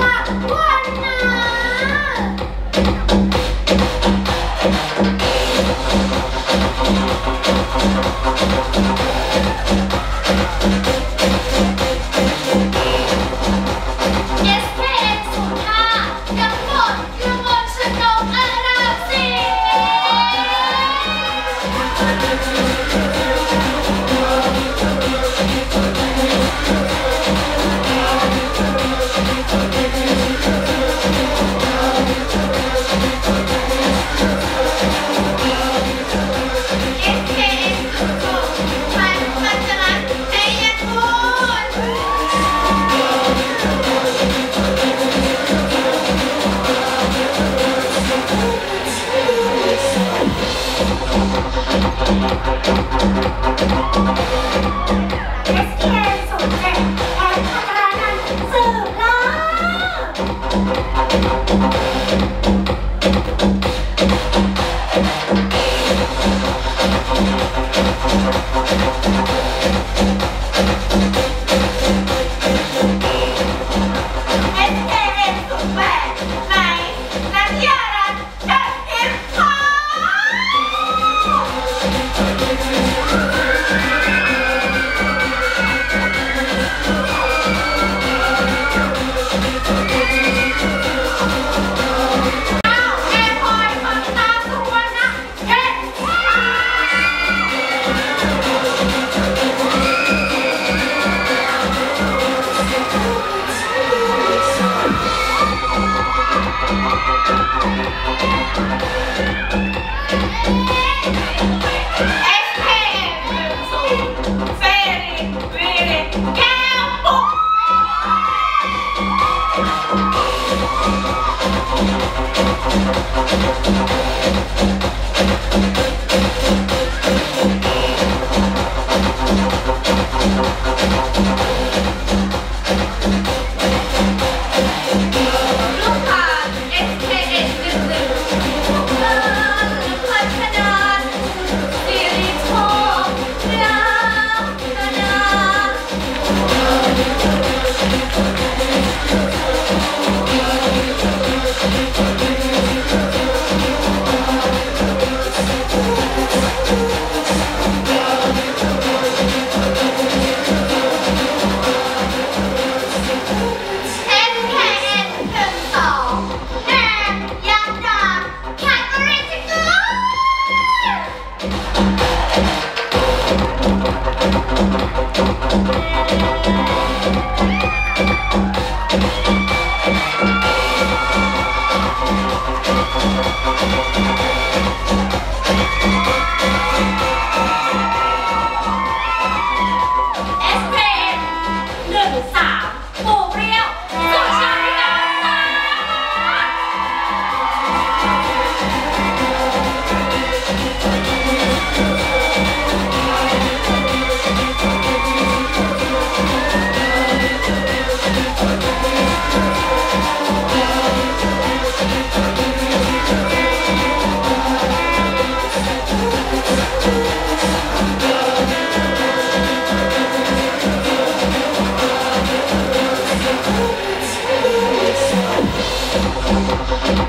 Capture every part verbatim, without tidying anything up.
tak warna.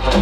We'll